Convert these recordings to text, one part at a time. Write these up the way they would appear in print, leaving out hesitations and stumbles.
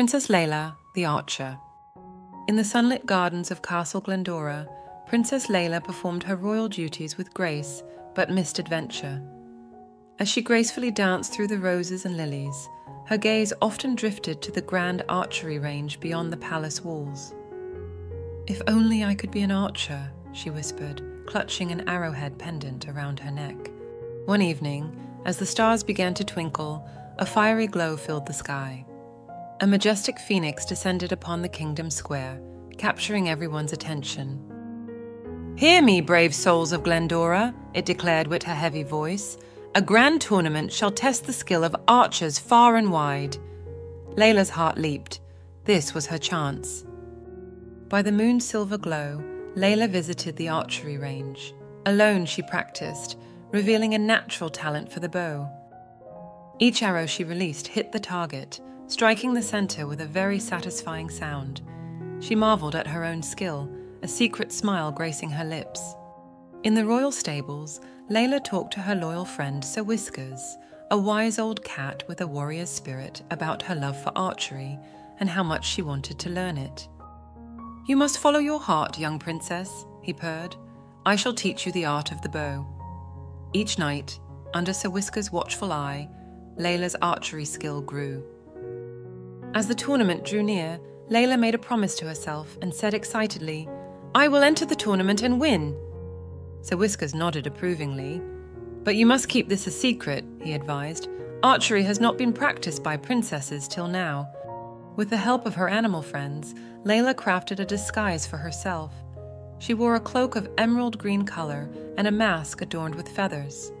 Princess Layla, the Archer. In the sunlit gardens of Castle Glendora, Princess Layla performed her royal duties with grace, but missed adventure. As she gracefully danced through the roses and lilies, her gaze often drifted to the grand archery range beyond the palace walls. "If only I could be an archer," she whispered, clutching an arrowhead pendant around her neck. One evening, as the stars began to twinkle, a fiery glow filled the sky. A majestic phoenix descended upon the kingdom square, capturing everyone's attention. "Hear me, brave souls of Glendora," it declared with her heavy voice. "A grand tournament shall test the skill of archers far and wide." Layla's heart leaped. This was her chance. By the moon's silver glow, Layla visited the archery range. Alone she practiced, revealing a natural talent for the bow. Each arrow she released hit the target, striking the center with a very satisfying sound. She marveled at her own skill, a secret smile gracing her lips. In the royal stables, Layla talked to her loyal friend Sir Whiskers, a wise old cat with a warrior's spirit, about her love for archery and how much she wanted to learn it. "You must follow your heart, young princess," he purred. "I shall teach you the art of the bow." Each night, under Sir Whiskers' watchful eye, Layla's archery skill grew. As the tournament drew near, Layla made a promise to herself and said excitedly, "I will enter the tournament and win." Sir Whiskers nodded approvingly. "But you must keep this a secret," he advised. "Archery has not been practiced by princesses till now." With the help of her animal friends, Layla crafted a disguise for herself. She wore a cloak of emerald green color and a mask adorned with feathers.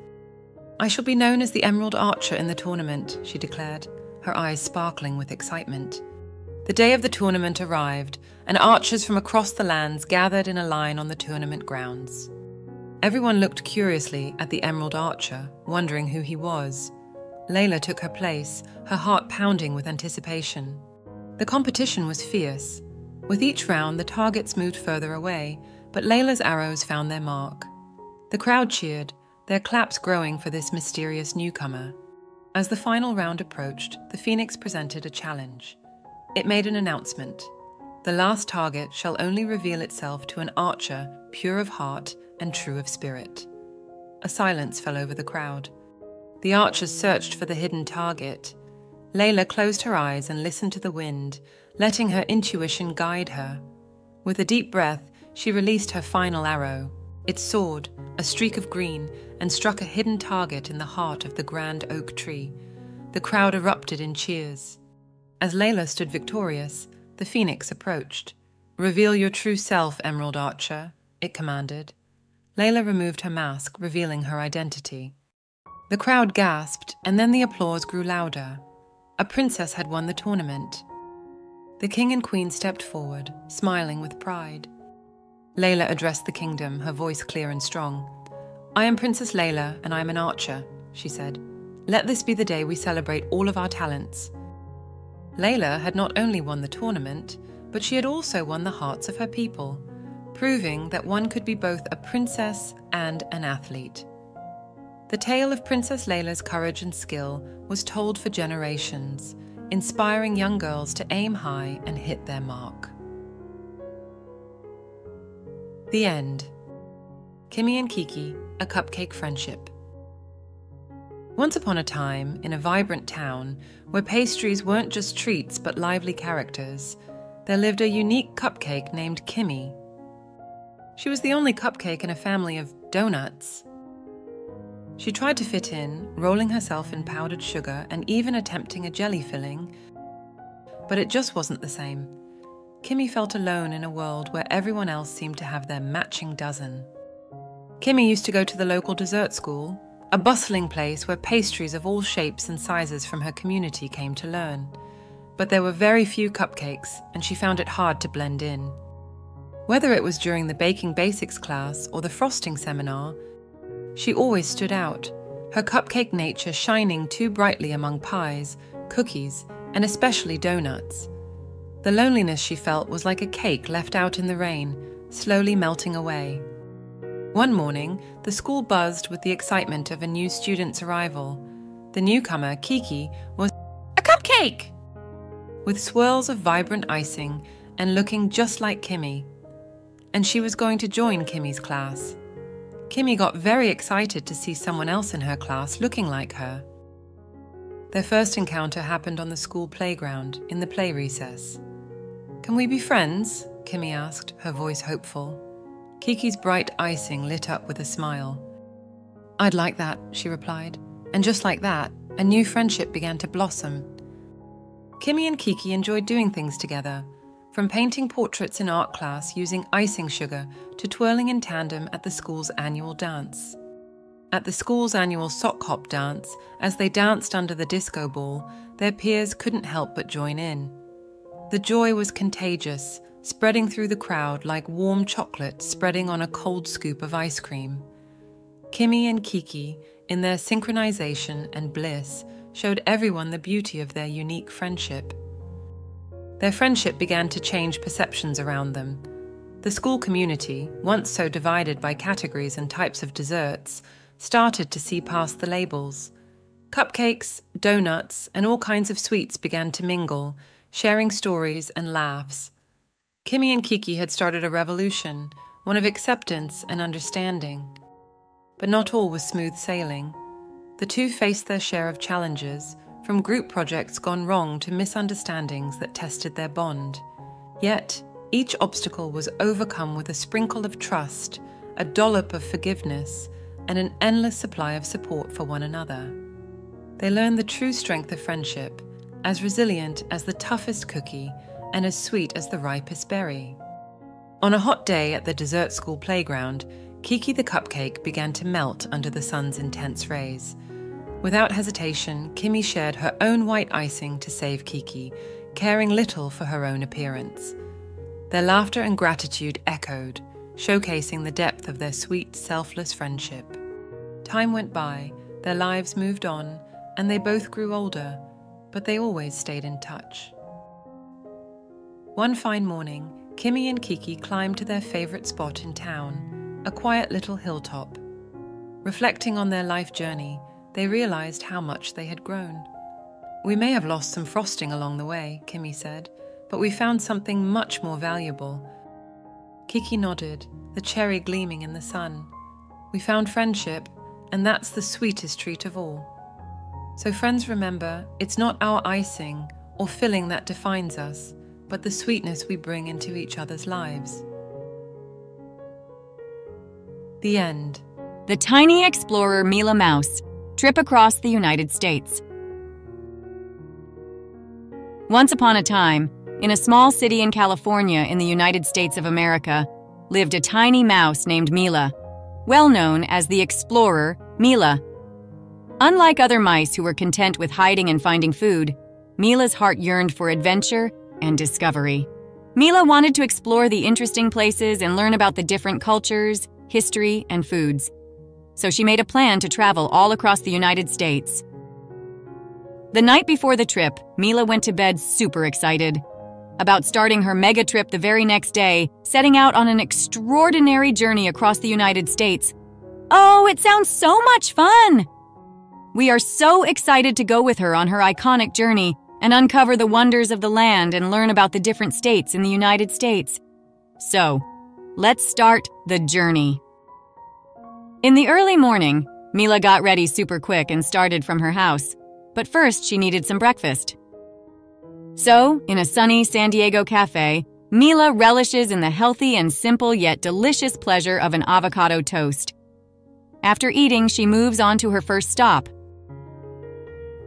"I shall be known as the Emerald Archer in the tournament," she declared, her eyes sparkling with excitement. The day of the tournament arrived, and archers from across the lands gathered in a line on the tournament grounds. Everyone looked curiously at the Emerald Archer, wondering who he was. Layla took her place, her heart pounding with anticipation. The competition was fierce. With each round, the targets moved further away, but Layla's arrows found their mark. The crowd cheered, their claps growing for this mysterious newcomer. As the final round approached, the Phoenix presented a challenge. It made an announcement. "The last target shall only reveal itself to an archer pure of heart and true of spirit." A silence fell over the crowd. The archers searched for the hidden target. Layla closed her eyes and listened to the wind, letting her intuition guide her. With a deep breath, she released her final arrow. It soared, a streak of green, and struck a hidden target in the heart of the grand oak tree. The crowd erupted in cheers. As Layla stood victorious, the Phoenix approached. "Reveal your true self, Emerald Archer," it commanded. Layla removed her mask, revealing her identity. The crowd gasped, and then the applause grew louder. A princess had won the tournament. The king and queen stepped forward, smiling with pride. Layla addressed the kingdom, her voice clear and strong. "I am Princess Layla, and I am an archer," she said. "Let this be the day we celebrate all of our talents." Layla had not only won the tournament, but she had also won the hearts of her people, proving that one could be both a princess and an athlete. The tale of Princess Layla's courage and skill was told for generations, inspiring young girls to aim high and hit their mark. The end. Kimmy and Kiki, a cupcake friendship. Once upon a time, in a vibrant town, where pastries weren't just treats but lively characters, there lived a unique cupcake named Kimmy. She was the only cupcake in a family of donuts. She tried to fit in, rolling herself in powdered sugar and even attempting a jelly filling, but it just wasn't the same. Kimmy felt alone in a world where everyone else seemed to have their matching dozen. Kimmy used to go to the local dessert school, a bustling place where pastries of all shapes and sizes from her community came to learn. But there were very few cupcakes, and she found it hard to blend in. Whether it was during the baking basics class or the frosting seminar, she always stood out, her cupcake nature shining too brightly among pies, cookies, and especially donuts. The loneliness she felt was like a cake left out in the rain, slowly melting away. One morning, the school buzzed with the excitement of a new student's arrival. The newcomer, Kiki, was a cupcake! with swirls of vibrant icing and looking just like Kimmy. And she was going to join Kimmy's class. Kimmy got very excited to see someone else in her class looking like her. Their first encounter happened on the school playground in the play recess. "Can we be friends?" Kimmy asked, her voice hopeful. Kiki's bright icing lit up with a smile. "I'd like that," she replied. And just like that, a new friendship began to blossom. Kimmy and Kiki enjoyed doing things together, from painting portraits in art class using icing sugar to twirling in tandem at the school's annual dance. At the school's annual sock hop dance, as they danced under the disco ball, their peers couldn't help but join in. The joy was contagious, spreading through the crowd like warm chocolate spreading on a cold scoop of ice cream. Kimmy and Kiki, in their synchronization and bliss, showed everyone the beauty of their unique friendship. Their friendship began to change perceptions around them. The school community, once so divided by categories and types of desserts, started to see past the labels. Cupcakes, donuts, and all kinds of sweets began to mingle, sharing stories and laughs. Kimmy and Kiki had started a revolution, one of acceptance and understanding. But not all was smooth sailing. The two faced their share of challenges, from group projects gone wrong to misunderstandings that tested their bond. Yet, each obstacle was overcome with a sprinkle of trust, a dollop of forgiveness, and an endless supply of support for one another. They learned the true strength of friendship, as resilient as the toughest cookie and as sweet as the ripest berry. On a hot day at the dessert school playground, Kiki the cupcake began to melt under the sun's intense rays. Without hesitation, Kimmy shared her own white icing to save Kiki, caring little for her own appearance. Their laughter and gratitude echoed, showcasing the depth of their sweet, selfless friendship. Time went by, their lives moved on, and they both grew older, but they always stayed in touch. One fine morning, Kimmy and Kiki climbed to their favorite spot in town, a quiet little hilltop. Reflecting on their life journey, they realized how much they had grown. "We may have lost some frosting along the way," Kimmy said, "but we found something much more valuable." Kiki nodded, the cherry gleaming in the sun. "We found friendship, and that's the sweetest treat of all." So friends, remember, it's not our icing or filling that defines us, but the sweetness we bring into each other's lives. The end. The tiny explorer Mila Mouse. Trip across the United States. Once upon a time, in a small city in California in the United States of America, lived a tiny mouse named Mila, well known as the explorer Mila. Unlike other mice who were content with hiding and finding food, Mila's heart yearned for adventure and discovery. Mila wanted to explore the interesting places and learn about the different cultures, history, and foods. So she made a plan to travel all across the United States. The night before the trip, Mila went to bed super excited about starting her mega trip the very next day, setting out on an extraordinary journey across the United States. "Oh, it sounds so much fun! We are so excited to go with her on her iconic journey and uncover the wonders of the land and learn about the different states in the United States. So, let's start the journey." In the early morning, Mila got ready super quick and started from her house, but first she needed some breakfast. So, in a sunny San Diego cafe, Mila relishes in the healthy and simple yet delicious pleasure of an avocado toast. After eating, she moves on to her first stop,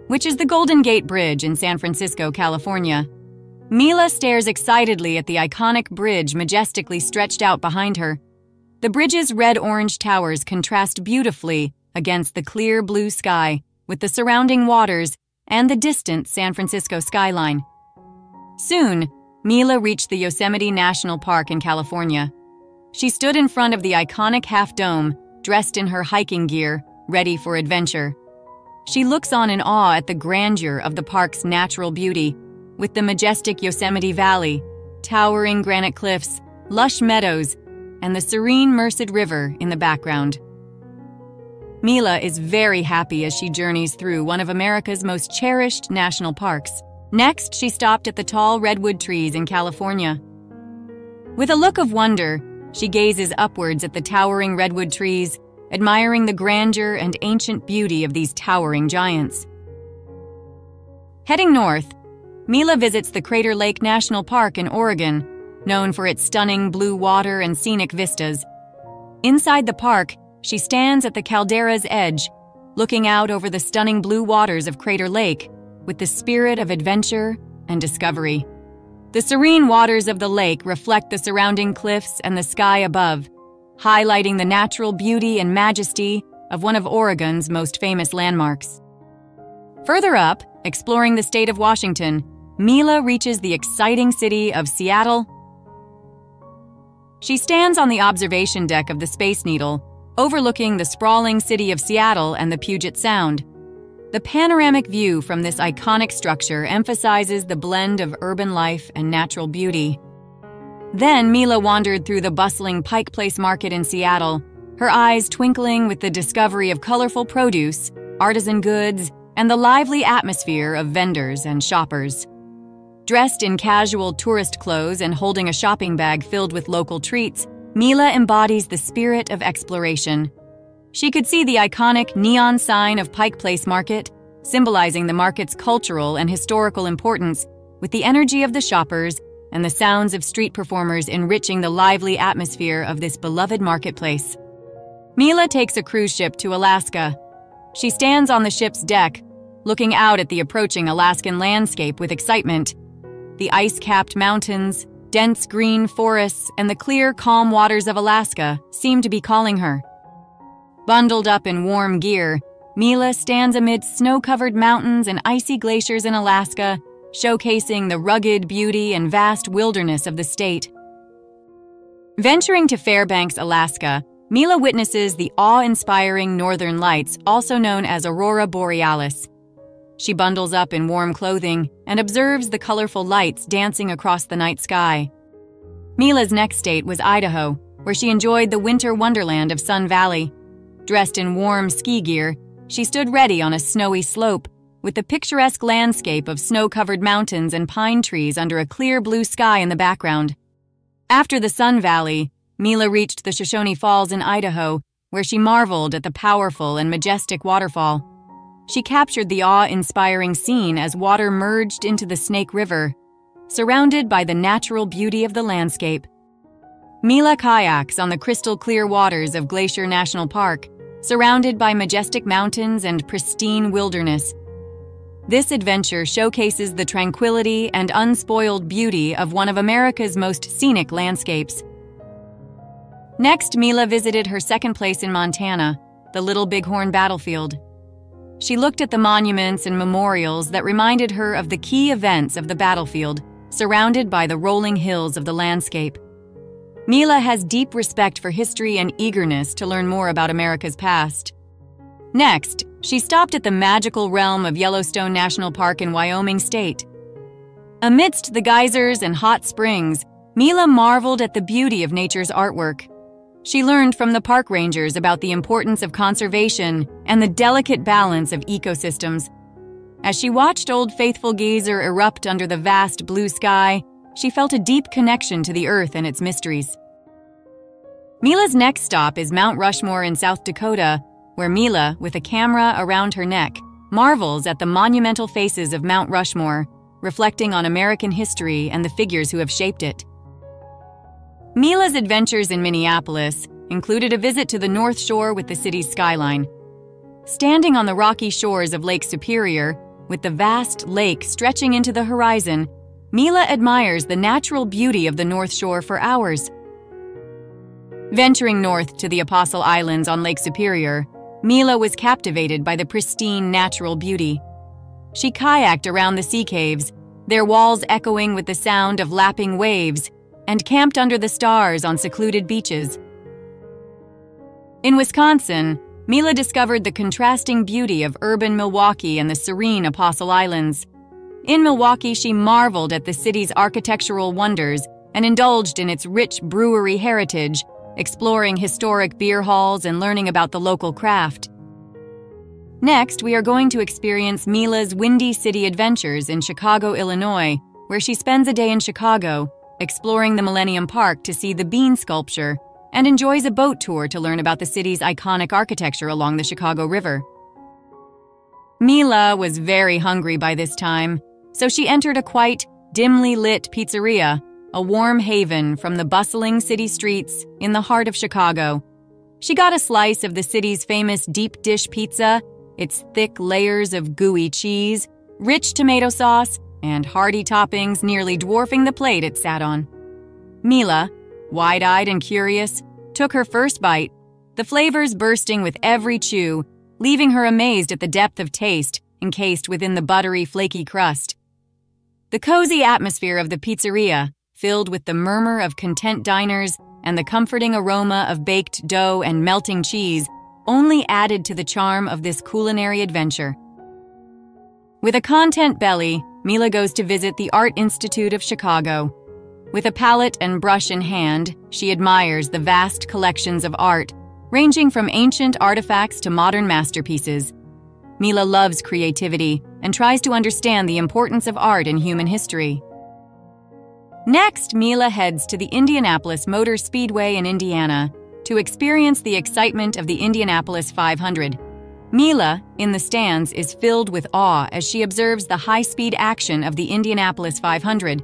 which is the Golden Gate Bridge in San Francisco, California. Mila stares excitedly at the iconic bridge majestically stretched out behind her. The bridge's red-orange towers contrast beautifully against the clear blue sky with the surrounding waters and the distant San Francisco skyline. Soon, Mila reached the Yosemite National Park in California. She stood in front of the iconic half-dome, dressed in her hiking gear, ready for adventure. She looks on in awe at the grandeur of the park's natural beauty, with the majestic Yosemite Valley, towering granite cliffs, lush meadows, and the serene Merced River in the background. Mila is very happy as she journeys through one of America's most cherished national parks. Next, she stopped at the tall redwood trees in California. With a look of wonder, she gazes upwards at the towering redwood trees, admiring the grandeur and ancient beauty of these towering giants. Heading north, Mila visits the Crater Lake National Park in Oregon, known for its stunning blue water and scenic vistas. Inside the park, she stands at the caldera's edge, looking out over the stunning blue waters of Crater Lake with the spirit of adventure and discovery. The serene waters of the lake reflect the surrounding cliffs and the sky above, highlighting the natural beauty and majesty of one of Oregon's most famous landmarks. Further up, exploring the state of Washington, Mila reaches the exciting city of Seattle. She stands on the observation deck of the Space Needle, overlooking the sprawling city of Seattle and the Puget Sound. The panoramic view from this iconic structure emphasizes the blend of urban life and natural beauty. Then Mila wandered through the bustling Pike Place Market in Seattle, her eyes twinkling with the discovery of colorful produce, artisan goods, and the lively atmosphere of vendors and shoppers. Dressed in casual tourist clothes and holding a shopping bag filled with local treats, Mila embodies the spirit of exploration. She could see the iconic neon sign of Pike Place Market, symbolizing the market's cultural and historical importance, with the energy of the shoppers and the sounds of street performers enriching the lively atmosphere of this beloved marketplace. Mila takes a cruise ship to Alaska. She stands on the ship's deck, looking out at the approaching Alaskan landscape with excitement. The ice-capped mountains, dense green forests, and the clear, calm waters of Alaska seem to be calling her. Bundled up in warm gear, Mila stands amid snow-covered mountains and icy glaciers in Alaska, showcasing the rugged beauty and vast wilderness of the state. Venturing to Fairbanks, Alaska, Mila witnesses the awe-inspiring northern lights, also known as aurora borealis. She bundles up in warm clothing and observes the colorful lights dancing across the night sky. Mila's next state was Idaho, where she enjoyed the winter wonderland of Sun Valley. Dressed in warm ski gear, she stood ready on a snowy slope, with the picturesque landscape of snow-covered mountains and pine trees under a clear blue sky in the background. After the Sun Valley, Mila reached the Shoshone Falls in Idaho, where she marveled at the powerful and majestic waterfall. She captured the awe-inspiring scene as water merged into the Snake River, surrounded by the natural beauty of the landscape. Mila kayaks on the crystal-clear waters of Glacier National Park, surrounded by majestic mountains and pristine wilderness. This adventure showcases the tranquility and unspoiled beauty of one of America's most scenic landscapes. Next, Mila visited her second place in Montana, the Little Bighorn Battlefield. She looked at the monuments and memorials that reminded her of the key events of the battlefield, surrounded by the rolling hills of the landscape. Mila has deep respect for history and eagerness to learn more about America's past. Next, she stopped at the magical realm of Yellowstone National Park in Wyoming State. Amidst the geysers and hot springs, Mila marveled at the beauty of nature's artwork. She learned from the park rangers about the importance of conservation and the delicate balance of ecosystems. As she watched Old Faithful Geyser erupt under the vast blue sky, she felt a deep connection to the earth and its mysteries. Mila's next stop is Mount Rushmore in South Dakota, where Mila, with a camera around her neck, marvels at the monumental faces of Mount Rushmore, reflecting on American history and the figures who have shaped it. Mila's adventures in Minneapolis included a visit to the North Shore with the city's skyline. Standing on the rocky shores of Lake Superior, with the vast lake stretching into the horizon, Mila admires the natural beauty of the North Shore for hours. Venturing north to the Apostle Islands on Lake Superior, Mila was captivated by the pristine natural beauty. She kayaked around the sea caves, their walls echoing with the sound of lapping waves, and camped under the stars on secluded beaches. In Wisconsin, Mila discovered the contrasting beauty of urban Milwaukee and the serene Apostle Islands. In Milwaukee, she marveled at the city's architectural wonders and indulged in its rich brewery heritage, exploring historic beer halls and learning about the local craft. Next, we are going to experience Mila's Windy City adventures in Chicago, Illinois, where she spends a day in Chicago, exploring the Millennium Park to see the bean sculpture, and enjoys a boat tour to learn about the city's iconic architecture along the Chicago River. Mila was very hungry by this time, so she entered a quite dimly lit pizzeria, a warm haven from the bustling city streets in the heart of Chicago. She got a slice of the city's famous deep dish pizza, its thick layers of gooey cheese, rich tomato sauce, and hearty toppings nearly dwarfing the plate it sat on. Mila, wide-eyed and curious, took her first bite, the flavors bursting with every chew, leaving her amazed at the depth of taste encased within the buttery, flaky crust. The cozy atmosphere of the pizzeria, filled with the murmur of content diners and the comforting aroma of baked dough and melting cheese, only added to the charm of this culinary adventure. With a content belly, Mila goes to visit the Art Institute of Chicago. With a palette and brush in hand, she admires the vast collections of art, ranging from ancient artifacts to modern masterpieces. Mila loves creativity and tries to understand the importance of art in human history. Next, Mila heads to the Indianapolis Motor Speedway in Indiana to experience the excitement of the Indianapolis 500. Mila, in the stands, is filled with awe as she observes the high-speed action of the Indianapolis 500.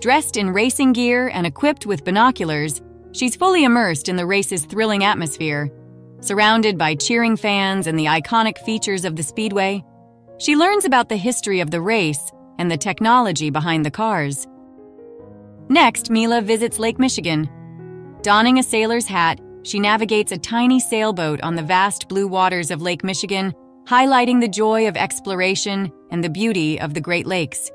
Dressed in racing gear and equipped with binoculars, she's fully immersed in the race's thrilling atmosphere. Surrounded by cheering fans and the iconic features of the speedway, she learns about the history of the race and the technology behind the cars. Next, Mila visits Lake Michigan. Donning a sailor's hat, she navigates a tiny sailboat on the vast blue waters of Lake Michigan, highlighting the joy of exploration and the beauty of the Great Lakes.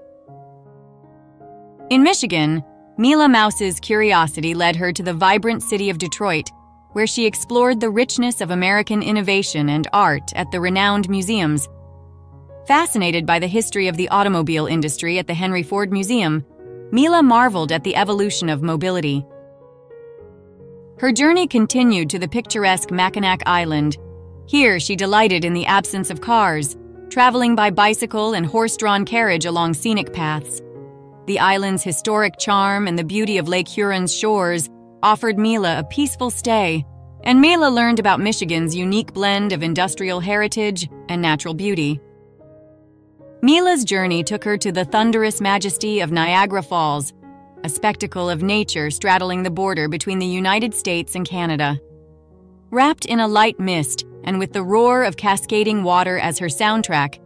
In Michigan, Mila Mouse's curiosity led her to the vibrant city of Detroit, where she explored the richness of American innovation and art at the renowned museums. Fascinated by the history of the automobile industry at the Henry Ford Museum, Mila marveled at the evolution of mobility. Her journey continued to the picturesque Mackinac Island. Here, she delighted in the absence of cars, traveling by bicycle and horse-drawn carriage along scenic paths. The island's historic charm and the beauty of Lake Huron's shores offered Mila a peaceful stay, and Mila learned about Michigan's unique blend of industrial heritage and natural beauty. Mila's journey took her to the thunderous majesty of Niagara Falls, a spectacle of nature straddling the border between the United States and Canada. Wrapped in a light mist and with the roar of cascading water as her soundtrack,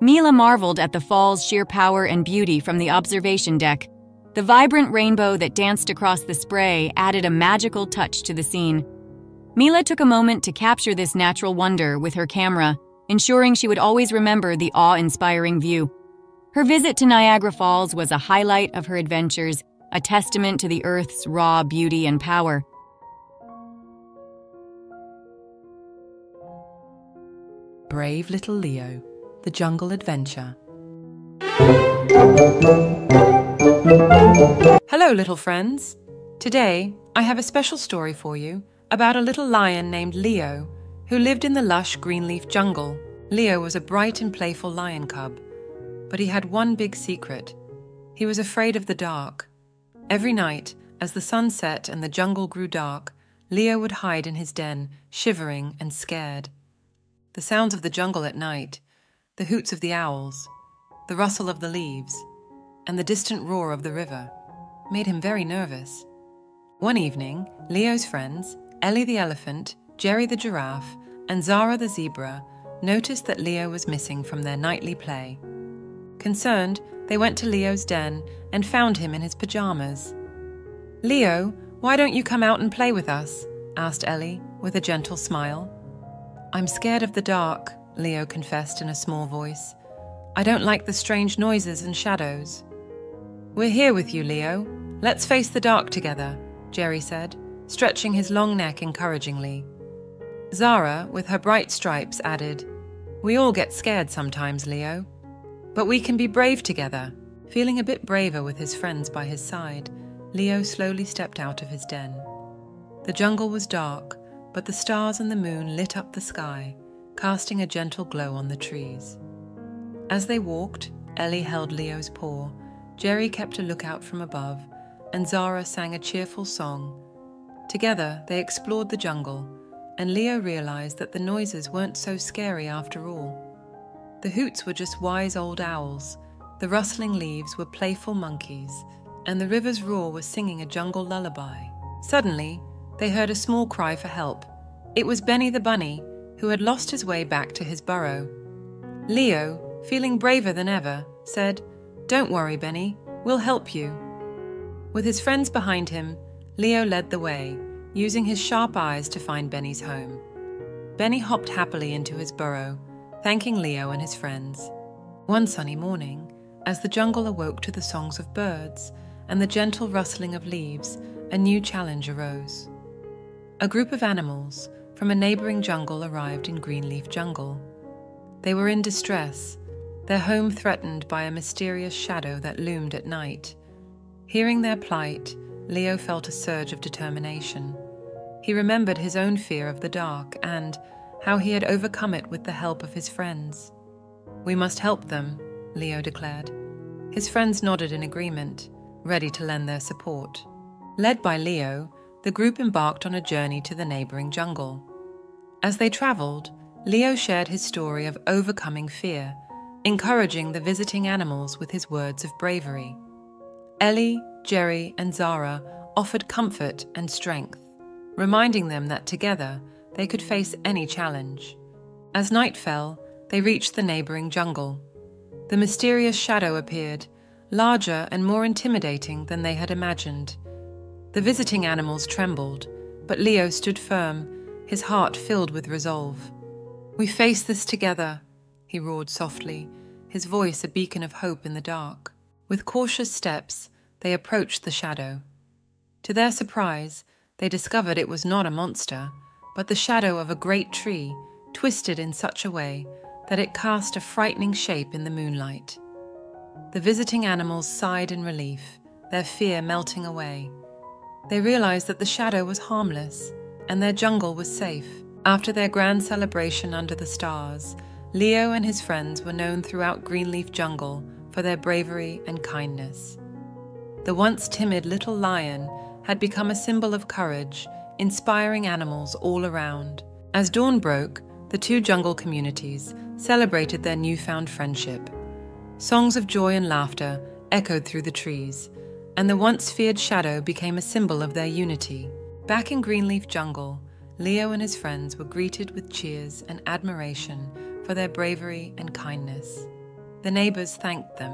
Mila marveled at the fall's sheer power and beauty from the observation deck. The vibrant rainbow that danced across the spray added a magical touch to the scene. Mila took a moment to capture this natural wonder with her camera, ensuring she would always remember the awe-inspiring view. Her visit to Niagara Falls was a highlight of her adventures, a testament to the Earth's raw beauty and power. Brave Little Leo, the Jungle Adventure. Hello, little friends. Today, I have a special story for you about a little lion named Leo who lived in the lush greenleaf jungle. Leo was a bright and playful lion cub, but he had one big secret. He was afraid of the dark. Every night, as the sun set and the jungle grew dark, Leo would hide in his den, shivering and scared. The sounds of the jungle at night, the hoots of the owls, the rustle of the leaves, and the distant roar of the river made him very nervous. One evening, Leo's friends, Ellie the elephant, Jerry the giraffe, and Zara the zebra noticed that Leo was missing from their nightly play. Concerned, they went to Leo's den and found him in his pajamas. "Leo, why don't you come out and play with us?" asked Ellie with a gentle smile. "I'm scared of the dark," Leo confessed in a small voice. "I don't like the strange noises and shadows." "We're here with you, Leo. Let's face the dark together," Jerry said, stretching his long neck encouragingly. Zara, with her bright stripes, added, "We all get scared sometimes, Leo, but we can be brave together." Feeling a bit braver with his friends by his side, Leo slowly stepped out of his den. The jungle was dark, but the stars and the moon lit up the sky, casting a gentle glow on the trees. As they walked, Ellie held Leo's paw, Jerry kept a lookout from above, and Zara sang a cheerful song. Together, they explored the jungle, and Leo realized that the noises weren't so scary after all. The hoots were just wise old owls, the rustling leaves were playful monkeys, and the river's roar was singing a jungle lullaby. Suddenly, they heard a small cry for help. It was Benny the Bunny, who had lost his way back to his burrow. Leo, feeling braver than ever, said, "Don't worry, Benny, we'll help you." With his friends behind him, Leo led the way, using his sharp eyes to find Benny's home. Benny hopped happily into his burrow, thanking Leo and his friends. One sunny morning, as the jungle awoke to the songs of birds and the gentle rustling of leaves, a new challenge arose. A group of animals from a neighboring jungle arrived in Greenleaf Jungle. They were in distress, their home threatened by a mysterious shadow that loomed at night. Hearing their plight, Leo felt a surge of determination. He remembered his own fear of the dark and how he had overcome it with the help of his friends. "We must help them," Leo declared. His friends nodded in agreement, ready to lend their support. Led by Leo, the group embarked on a journey to the neighboring jungle. As they traveled, Leo shared his story of overcoming fear, encouraging the visiting animals with his words of bravery. Ellie, Jerry, and Zara offered comfort and strength, reminding them that together they could face any challenge. As night fell, they reached the neighboring jungle. The mysterious shadow appeared, larger and more intimidating than they had imagined. The visiting animals trembled, but Leo stood firm, his heart filled with resolve. "We face this together," he roared softly, his voice a beacon of hope in the dark. With cautious steps, they approached the shadow. To their surprise, they discovered it was not a monster, but the shadow of a great tree, twisted in such a way that it cast a frightening shape in the moonlight. The visiting animals sighed in relief, their fear melting away. They realized that the shadow was harmless, and their jungle was safe. After their grand celebration under the stars, Leo and his friends were known throughout Greenleaf Jungle for their bravery and kindness. The once timid little lion had become a symbol of courage, inspiring animals all around. As dawn broke, the two jungle communities celebrated their newfound friendship. Songs of joy and laughter echoed through the trees, and the once feared shadow became a symbol of their unity. Back in Greenleaf Jungle, Leo and his friends were greeted with cheers and admiration for their bravery and kindness. The neighbors thanked them.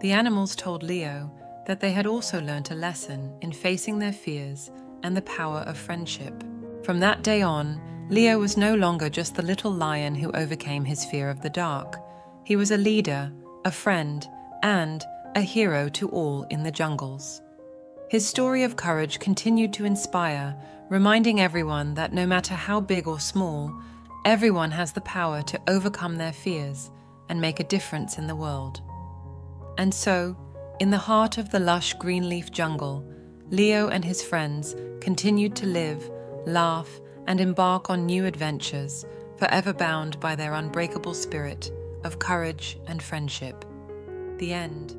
The animals told Leo that they had also learnt a lesson in facing their fears and the power of friendship. From that day on, Leo was no longer just the little lion who overcame his fear of the dark. He was a leader, a friend, and a hero to all in the jungles. His story of courage continued to inspire, reminding everyone that no matter how big or small, everyone has the power to overcome their fears and make a difference in the world. And so, in the heart of the lush Greenleaf Jungle, Leo and his friends continued to live, laugh, and embark on new adventures, forever bound by their unbreakable spirit of courage and friendship. The end.